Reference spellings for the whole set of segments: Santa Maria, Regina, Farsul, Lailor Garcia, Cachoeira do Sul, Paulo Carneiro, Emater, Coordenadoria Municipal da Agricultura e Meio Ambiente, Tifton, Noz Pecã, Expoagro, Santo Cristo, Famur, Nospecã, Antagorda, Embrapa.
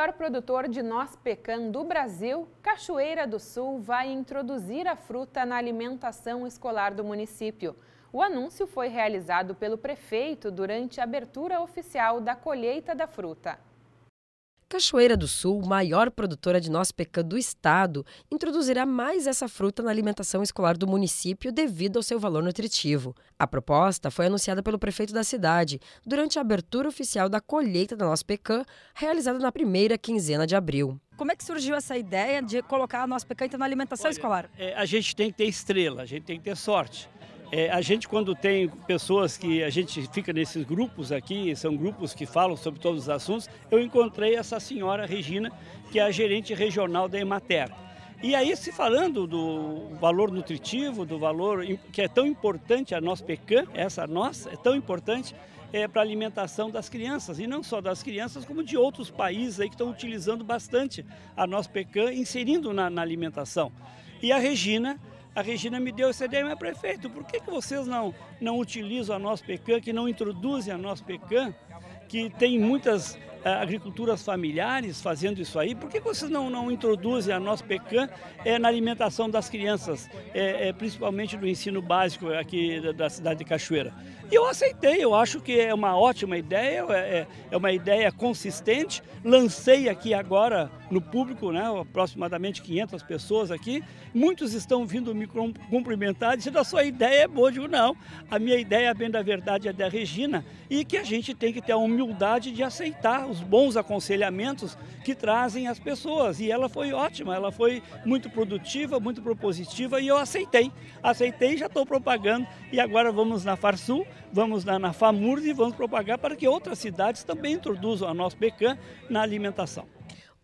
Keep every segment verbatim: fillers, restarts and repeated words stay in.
maior produtor de noz pecan do Brasil, Cachoeira do Sul vai introduzir a fruta na alimentação escolar do município. O anúncio foi realizado pelo prefeito durante a abertura oficial da colheita da fruta. Cachoeira do Sul, maior produtora de noz pecan do estado, introduzirá mais essa fruta na alimentação escolar do município devido ao seu valor nutritivo. A proposta foi anunciada pelo prefeito da cidade durante a abertura oficial da colheita da noz pecan, realizada na primeira quinzena de abril. Como é que surgiu essa ideia de colocar a noz pecan então, na alimentação Olha, escolar? É, a gente tem que ter estrela, a gente tem que ter sorte. É, a gente, quando tem pessoas que a gente fica nesses grupos aqui, são grupos que falam sobre todos os assuntos, eu encontrei essa senhora Regina, que é a gerente regional da Emater. E aí, se falando do valor nutritivo, do valor que é tão importante a noz pecan, essa noz é tão importante é, para a alimentação das crianças, e não só das crianças, como de outros países aí que estão utilizando bastante a noz pecan, inserindo na, na alimentação. E a Regina... A Regina me deu essa ideia, mas prefeito, por que, que vocês não, não utilizam a noz pecan, que não introduzem a noz pecan, que tem muitas ah, agriculturas familiares fazendo isso aí? Por que, que vocês não, não introduzem a noz pecan é, na alimentação das crianças, é, é, principalmente no ensino básico aqui da, da cidade de Cachoeira? E eu aceitei, eu acho que é uma ótima ideia, é, é uma ideia consistente. Lancei aqui agora no público, né, aproximadamente quinhentas pessoas aqui. Muitos estão vindo me cumprimentar, dizendo a sua ideia é boa. Eu digo, não, a minha ideia, bem da verdade, é da Regina e que a gente tem que ter a humildade de aceitar os bons aconselhamentos que trazem as pessoas. E ela foi ótima, ela foi muito produtiva, muito propositiva e eu aceitei. Aceitei e já estou propagando. E agora vamos na Farsul. Vamos na, na Famur e vamos propagar para que outras cidades também introduzam a noz pecan na alimentação.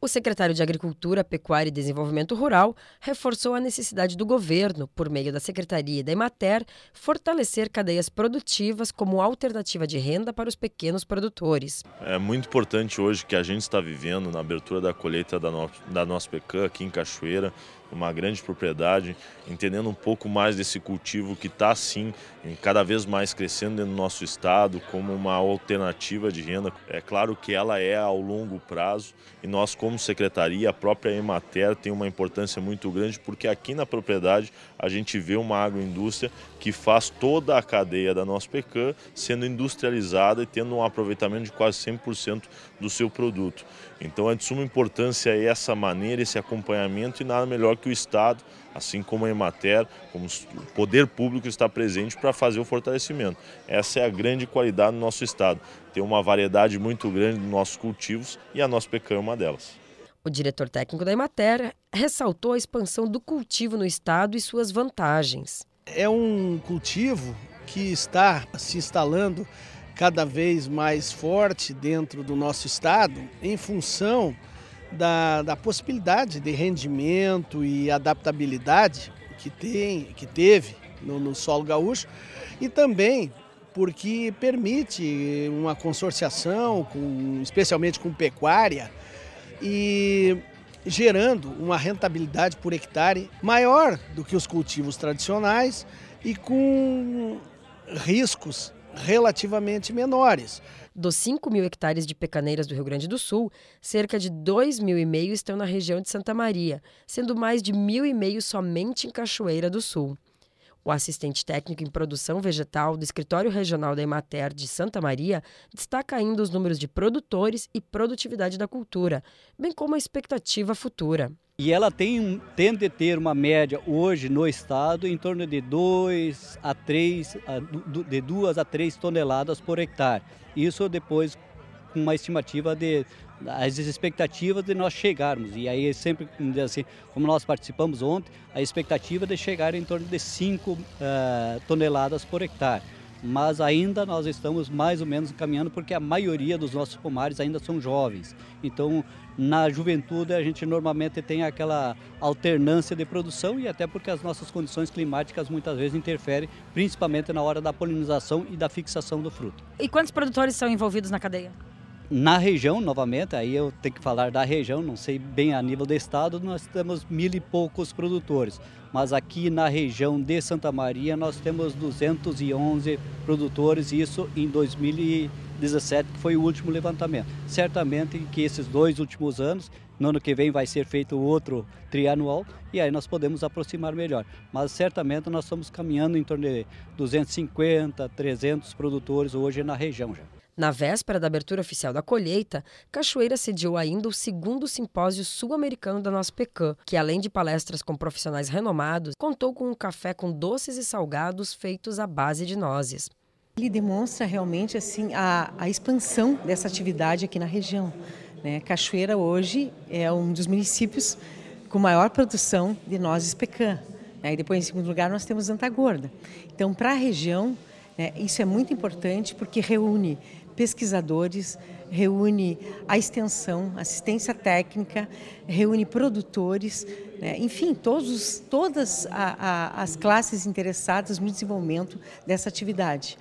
O secretário de Agricultura, Pecuária e Desenvolvimento Rural reforçou a necessidade do governo, por meio da Secretaria da Emater, fortalecer cadeias produtivas como alternativa de renda para os pequenos produtores. É muito importante hoje que a gente está vivendo na abertura da colheita da, no, da noz pecan aqui em Cachoeira, uma grande propriedade, entendendo um pouco mais desse cultivo que está, sim, cada vez mais crescendo no nosso estado como uma alternativa de renda. É claro que ela é ao longo prazo e nós, como secretaria, a própria Emater tem uma importância muito grande porque aqui na propriedade a gente vê uma agroindústria que faz toda a cadeia da noz pecan sendo industrializada e tendo um aproveitamento de quase cem por cento do seu produto. Então é de suma importância essa maneira, esse acompanhamento e nada melhor que o Estado, assim como a Emater, como o poder público está presente para fazer o fortalecimento. Essa é a grande qualidade do nosso Estado, tem uma variedade muito grande dos nossos cultivos e a noz pecan é uma delas. O diretor técnico da Emater ressaltou a expansão do cultivo no Estado e suas vantagens. É um cultivo que está se instalando cada vez mais forte dentro do nosso Estado em função Da, da possibilidade de rendimento e adaptabilidade que, tem, que teve no, no solo gaúcho e também porque permite uma consorciação, com, especialmente com pecuária, e gerando uma rentabilidade por hectare maior do que os cultivos tradicionais e com riscos relativamente menores. Dos cinco mil hectares de pecaneiras do Rio Grande do Sul, cerca de dois mil e meio estão na região de Santa Maria, sendo mais de mil e meio somente em Cachoeira do Sul. O assistente técnico em produção vegetal do Escritório Regional da Emater de Santa Maria destaca ainda os números de produtores e produtividade da cultura, bem como a expectativa futura. E ela tem, tende a ter uma média hoje no estado em torno de duas a três toneladas por hectare. Isso depois com uma estimativa de as expectativas de nós chegarmos. E aí sempre, assim, como nós participamos ontem, a expectativa de chegar em torno de cinco uh, toneladas por hectare. Mas ainda nós estamos mais ou menos caminhando porque a maioria dos nossos pomares ainda são jovens. Então, na juventude a gente normalmente tem aquela alternância de produção e até porque as nossas condições climáticas muitas vezes interferem, principalmente na hora da polinização e da fixação do fruto. E quantos produtores são envolvidos na cadeia? Na região, novamente, aí eu tenho que falar da região, não sei bem a nível do estado, nós temos mil e poucos produtores. Mas aqui na região de Santa Maria nós temos duzentos e onze produtores, isso em dois mil e dezessete, que foi o último levantamento. Certamente que esses dois últimos anos, no ano que vem vai ser feito outro trianual e aí nós podemos aproximar melhor. Mas certamente nós estamos caminhando em torno de duzentos e cinquenta, trezentos produtores hoje na região já. Na véspera da abertura oficial da colheita, Cachoeira sediou ainda o segundo simpósio sul-americano da Nospecã, que além de palestras com profissionais renomados, contou com um café com doces e salgados feitos à base de nozes. Ele demonstra realmente assim a, a expansão dessa atividade aqui na região, né? Cachoeira hoje é um dos municípios com maior produção de nozes pecã, né? E depois, em segundo lugar, nós temos Antagorda. Então, para a região, né, isso é muito importante porque reúne pesquisadores, reúne a extensão, assistência técnica, reúne produtores, né? Enfim, todos, todas a, a, as classes interessadas no desenvolvimento dessa atividade.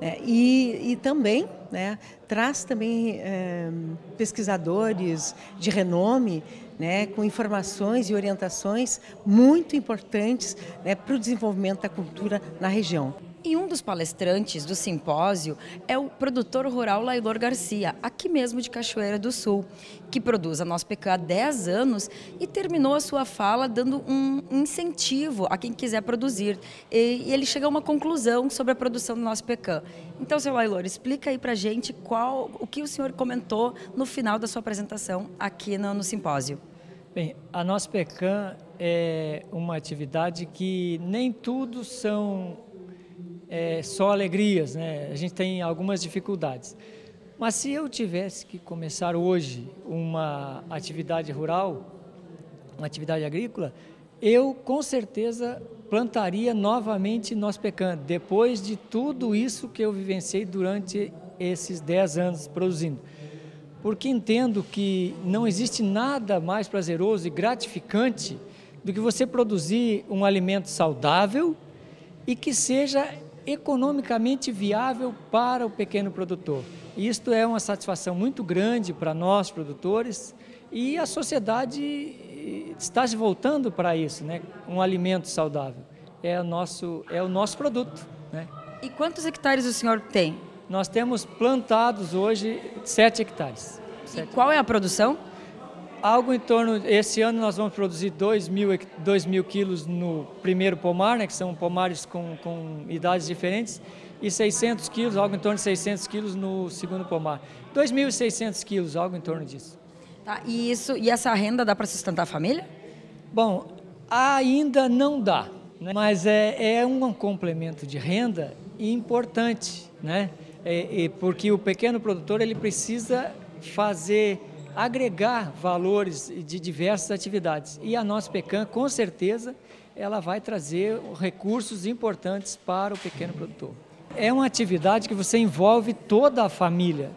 É, e, e também, né, traz também é, pesquisadores de renome, né, com informações e orientações muito importantes, né, para o desenvolvimento da cultura na região. E um dos palestrantes do simpósio é o produtor rural Lailor Garcia, aqui mesmo de Cachoeira do Sul, que produz a Nospecã há dez anos e terminou a sua fala dando um incentivo a quem quiser produzir. E ele chega a uma conclusão sobre a produção da Nospecã. Então, seu Lailor, explica aí pra gente qual, o que o senhor comentou no final da sua apresentação aqui no, no simpósio. Bem, a Nospecã é uma atividade que nem tudo são... É, só alegrias, né? A gente tem algumas dificuldades. Mas se eu tivesse que começar hoje uma atividade rural, uma atividade agrícola, eu com certeza plantaria novamente Nospecã, depois de tudo isso que eu vivenciei durante esses dez anos produzindo. Porque entendo que não existe nada mais prazeroso e gratificante do que você produzir um alimento saudável e que seja economicamente viável para o pequeno produtor. Isto é uma satisfação muito grande para nós, produtores, e a sociedade está se voltando para isso, né? Um alimento saudável. É o nosso, é o nosso produto, né? E quantos hectares o senhor tem? Nós temos plantados hoje sete hectares. E qual é a produção? Algo em torno, esse ano nós vamos produzir dois mil quilos no primeiro pomar, né, que são pomares com, com idades diferentes, e seiscentos quilos, algo em torno de seiscentos quilos no segundo pomar. dois mil e seiscentos quilos, algo em torno disso. Tá, e, isso, e essa renda dá para sustentar a família? Bom, ainda não dá, né, mas é, é um complemento de renda importante, né, é, é porque o pequeno produtor ele precisa fazer... agregar valores de diversas atividades. E a Nospecã, com certeza, ela vai trazer recursos importantes para o pequeno produtor. É uma atividade que você envolve toda a família.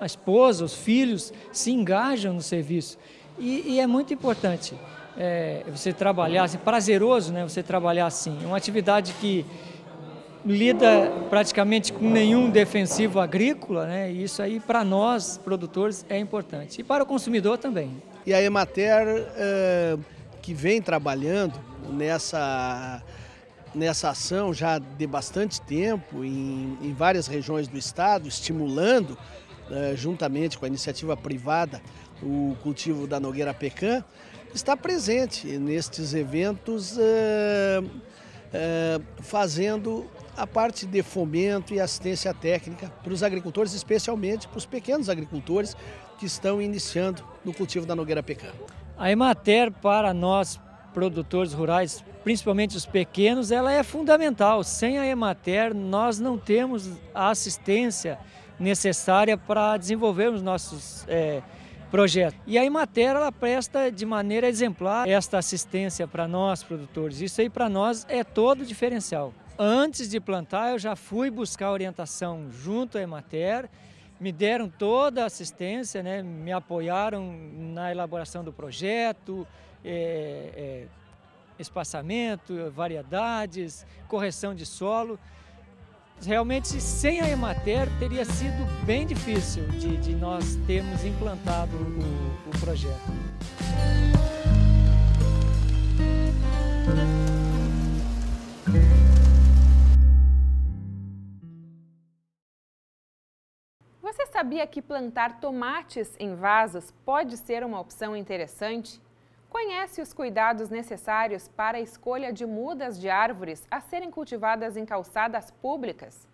A esposa, os filhos se engajam no serviço. E, e é muito importante é, você trabalhar, assim, prazeroso, né, você trabalhar assim. É uma atividade que lida praticamente com nenhum defensivo agrícola, né? E isso aí para nós, produtores, é importante. E para o consumidor também. E a Emater, eh, que vem trabalhando nessa, nessa ação já de bastante tempo, em, em várias regiões do estado, estimulando, eh, juntamente com a iniciativa privada, o cultivo da nogueira pecã, está presente nestes eventos, eh, eh, fazendo... a parte de fomento e assistência técnica para os agricultores, especialmente para os pequenos agricultores que estão iniciando no cultivo da nogueira pecã. A Emater, para nós produtores rurais, principalmente os pequenos, ela é fundamental. Sem a Emater, nós não temos a assistência necessária para desenvolvermos nossos é, projetos. E a Emater, ela presta de maneira exemplar esta assistência para nós, produtores. Isso aí, para nós, é todo o diferencial. Antes de plantar, eu já fui buscar orientação junto à Emater, me deram toda a assistência, né? Me apoiaram na elaboração do projeto, é, é, espaçamento, variedades, correção de solo. Realmente, sem a Emater, teria sido bem difícil de, de nós termos implantado o, o projeto. sabia que plantar tomates em vasos pode ser uma opção interessante? Conhece os cuidados necessários para a escolha de mudas de árvores a serem cultivadas em calçadas públicas?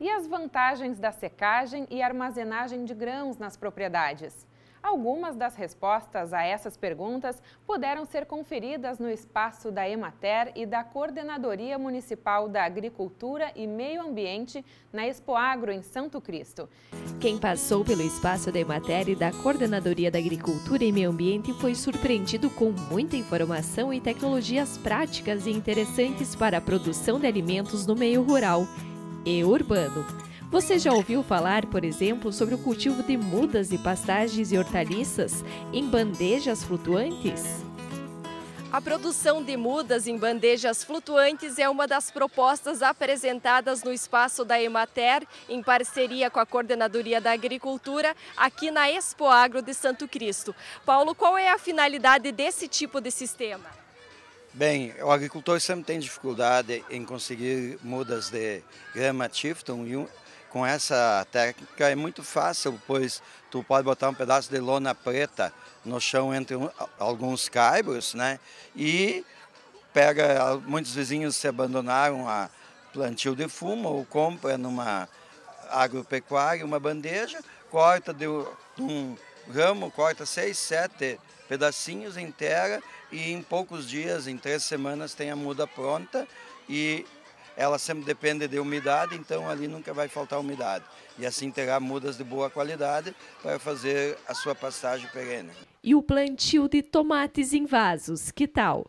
E as vantagens da secagem e armazenagem de grãos nas propriedades? Algumas das respostas a essas perguntas puderam ser conferidas no espaço da Emater e da Coordenadoria Municipal da Agricultura e Meio Ambiente na Expoagro, em Santo Cristo. Quem passou pelo espaço da Emater e da Coordenadoria da Agricultura e Meio Ambiente foi surpreendido com muita informação e tecnologias práticas e interessantes para a produção de alimentos no meio rural e urbano. Você já ouviu falar, por exemplo, sobre o cultivo de mudas e pastagens e hortaliças em bandejas flutuantes? A produção de mudas em bandejas flutuantes é uma das propostas apresentadas no espaço da Emater, em parceria com a Coordenadoria da Agricultura, aqui na Expoagro de Santo Cristo. Paulo, qual é a finalidade desse tipo de sistema? Bem, o agricultor sempre tem dificuldade em conseguir mudas de grama Tifton e um... Com essa técnica é muito fácil, pois tu pode botar um pedaço de lona preta no chão entre um, alguns caibros, né? E pega, muitos vizinhos se abandonaram a plantio de fumo ou compra numa agropecuária uma bandeja, corta de um ramo, corta seis, sete pedacinhos inteira e em poucos dias, em três semanas, tem a muda pronta e... Ela sempre depende de umidade, então ali nunca vai faltar umidade. E assim terá mudas de boa qualidade para fazer a sua pastagem perene. E o plantio de tomates em vasos, que tal?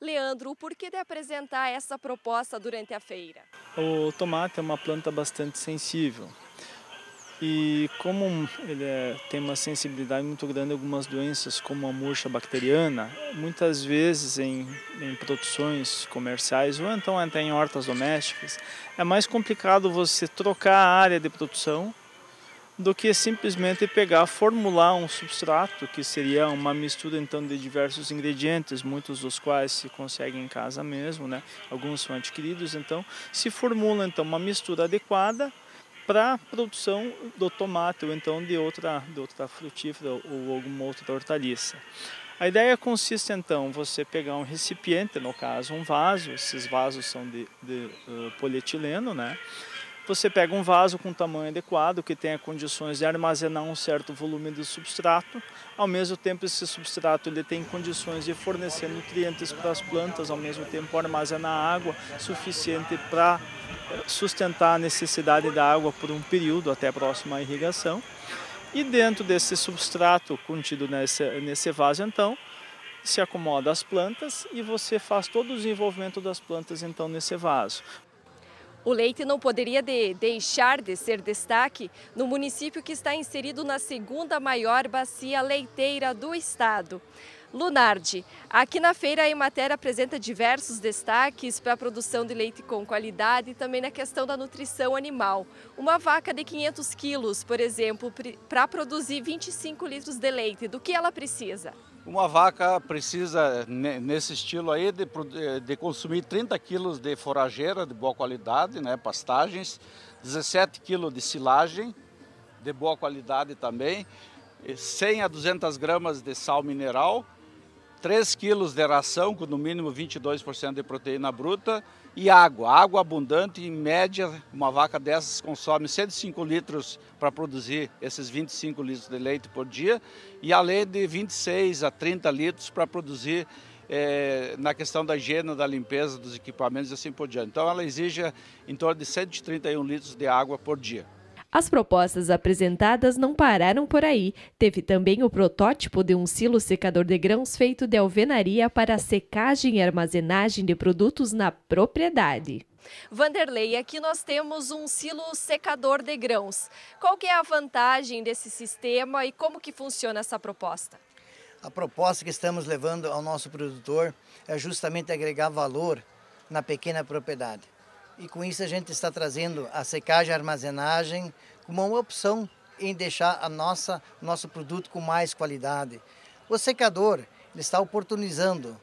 Leandro, por que de apresentar essa proposta durante a feira? O tomate é uma planta bastante sensível. E como ele é, tem uma sensibilidade muito grande a algumas doenças, como a murcha bacteriana, muitas vezes em, em produções comerciais ou então até em hortas domésticas, é mais complicado você trocar a área de produção do que simplesmente pegar, formular um substrato, que seria uma mistura então de diversos ingredientes, muitos dos quais se consegue em casa mesmo, né? Alguns são adquiridos, então se formula então uma mistura adequada para a produção do tomate ou então de outra, de outra frutífera ou alguma outra hortaliça. A ideia consiste então você pegar um recipiente, no caso um vaso, esses vasos são de, de uh, polietileno, né? Você pega um vaso com tamanho adequado, que tenha condições de armazenar um certo volume de substrato, ao mesmo tempo esse substrato ele tem condições de fornecer nutrientes para as plantas, ao mesmo tempo armazenar água suficiente para sustentar a necessidade da água por um período até a próxima irrigação. E dentro desse substrato contido nesse, nesse vaso, então, se acomoda as plantas e você faz todo o desenvolvimento das plantas então nesse vaso. O leite não poderia de deixar de ser destaque no município que está inserido na segunda maior bacia leiteira do estado. Lunardi, aqui na feira a Emater apresenta diversos destaques para a produção de leite com qualidade e também na questão da nutrição animal. Uma vaca de quinhentos quilos, por exemplo, para produzir vinte e cinco litros de leite, do que ela precisa? Uma vaca precisa, nesse estilo aí, de, de consumir trinta quilos de forageira de boa qualidade, né, pastagens, dezessete quilos de silagem de boa qualidade também, cem a duzentas gramas de sal mineral, três quilos de ração, com no mínimo vinte e dois por cento de proteína bruta e água. Água abundante, em média, uma vaca dessas consome cento e cinco litros para produzir esses vinte e cinco litros de leite por dia e além de vinte e seis a trinta litros para produzir eh, na questão da higiene, da limpeza dos equipamentos e assim por diante. Então ela exige em torno de cento e trinta e um litros de água por dia. As propostas apresentadas não pararam por aí. Teve também o protótipo de um silo secador de grãos feito de alvenaria para secagem e armazenagem de produtos na propriedade. Vanderlei, aqui nós temos um silo secador de grãos. Qual que é a vantagem desse sistema e como que funciona essa proposta? A proposta que estamos levando ao nosso produtor é justamente agregar valor na pequena propriedade. E com isso a gente está trazendo a secagem e a armazenagem como uma opção em deixar a nossa, nosso produto com mais qualidade. O secador ele está oportunizando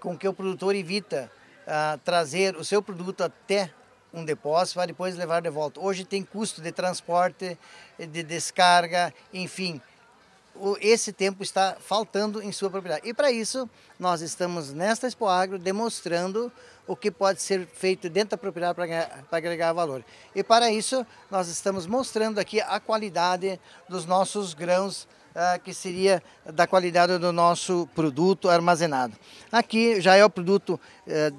com que o produtor evita ah, trazer o seu produto até um depósito, vai depois levar de volta. Hoje tem custo de transporte, de descarga, enfim. Esse tempo está faltando em sua propriedade. E para isso, nós estamos nesta Expoagro demonstrando o que pode ser feito dentro da propriedade para agregar valor. E para isso, nós estamos mostrando aqui a qualidade dos nossos grãos, que seria da qualidade do nosso produto armazenado. Aqui já é o produto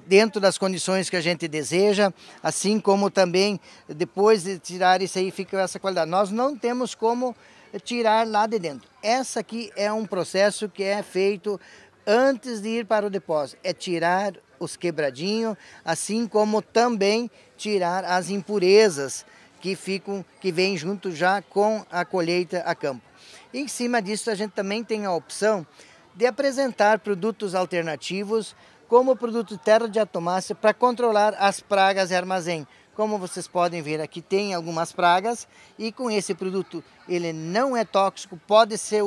dentro das condições que a gente deseja, assim como também depois de tirar isso aí fica essa qualidade. Nós não temos como tirar lá de dentro. Essa aqui é um processo que é feito antes de ir para o depósito, é tirar os quebradinhos, assim como também tirar as impurezas que ficam, que vêm junto já com a colheita a campo. Em cima disso, a gente também tem a opção de apresentar produtos alternativos, como o produto terra de atomácea, para controlar as pragas e armazém. Como vocês podem ver, aqui tem algumas pragas e com esse produto ele não é tóxico, pode ser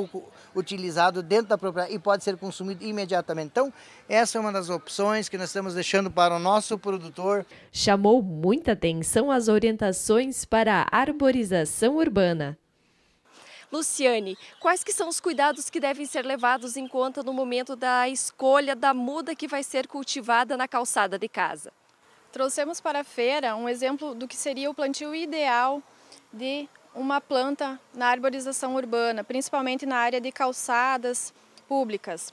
utilizado dentro da propriedade e pode ser consumido imediatamente. Então, essa é uma das opções que nós estamos deixando para o nosso produtor. Chamou muita atenção as orientações para a arborização urbana. Luciane, quais que são os cuidados que devem ser levados em conta no momento da escolha da muda que vai ser cultivada na calçada de casa? Trouxemos para a feira um exemplo do que seria o plantio ideal de uma planta na arborização urbana, principalmente na área de calçadas públicas.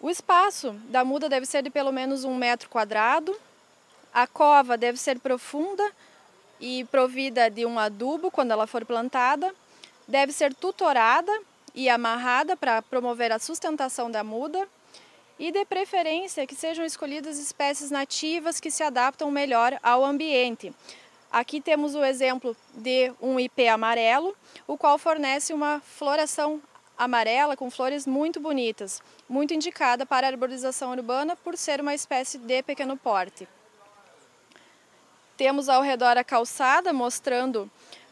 O espaço da muda deve ser de pelo menos um metro quadrado, a cova deve ser profunda e provida de um adubo quando ela for plantada, deve ser tutorada e amarrada para promover a sustentação da muda e, de preferência, que sejam escolhidas espécies nativas que se adaptam melhor ao ambiente. Aqui temos o exemplo de um ipê amarelo, o qual fornece uma floração amarela com flores muito bonitas, muito indicada para a arborização urbana por ser uma espécie de pequeno porte. Temos ao redor a calçada, mostrando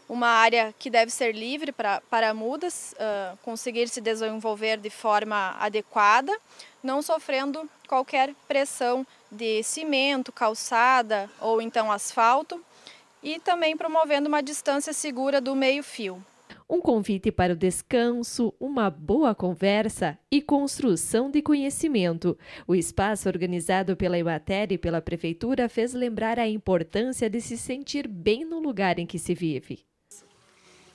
uma área que deve ser livre para, para mudas uh, conseguir se desenvolver de forma adequada, não sofrendo qualquer pressão de cimento, calçada ou então asfalto, e também promovendo uma distância segura do meio-fio. Um convite para o descanso, uma boa conversa e construção de conhecimento. O espaço organizado pela Emater e pela Prefeitura fez lembrar a importância de se sentir bem no lugar em que se vive.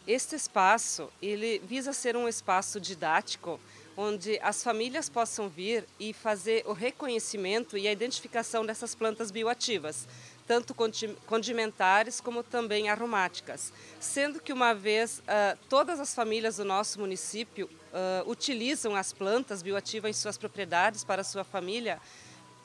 Este espaço, ele visa ser um espaço didático, onde as famílias possam vir e fazer o reconhecimento e a identificação dessas plantas bioativas, tanto condimentares como também aromáticas. Sendo que uma vez uh, todas as famílias do nosso município uh, utilizam as plantas bioativas em suas propriedades para a sua família,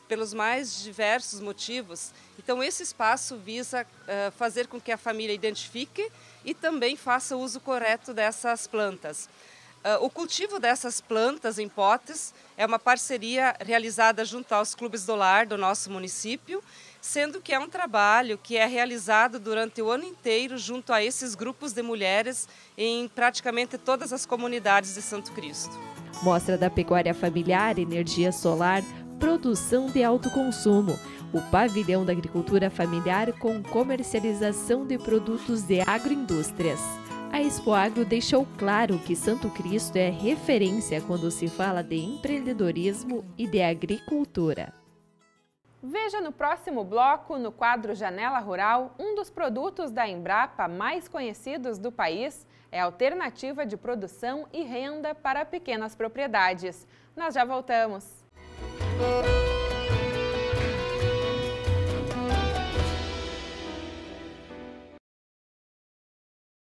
pelos mais diversos motivos. Então esse espaço visa uh, fazer com que a família identifique e também faça o uso correto dessas plantas. Uh, o cultivo dessas plantas em potes é uma parceria realizada junto aos clubes do lar do nosso município, sendo que é um trabalho que é realizado durante o ano inteiro junto a esses grupos de mulheres em praticamente todas as comunidades de Santo Cristo. Mostra da pecuária familiar, energia solar, produção de autoconsumo, o pavilhão da agricultura familiar com comercialização de produtos de agroindústrias. A Expoagro deixou claro que Santo Cristo é referência quando se fala de empreendedorismo e de agricultura. Veja no próximo bloco, no quadro Janela Rural, um dos produtos da Embrapa mais conhecidos do país é a alternativa de produção e renda para pequenas propriedades. Nós já voltamos.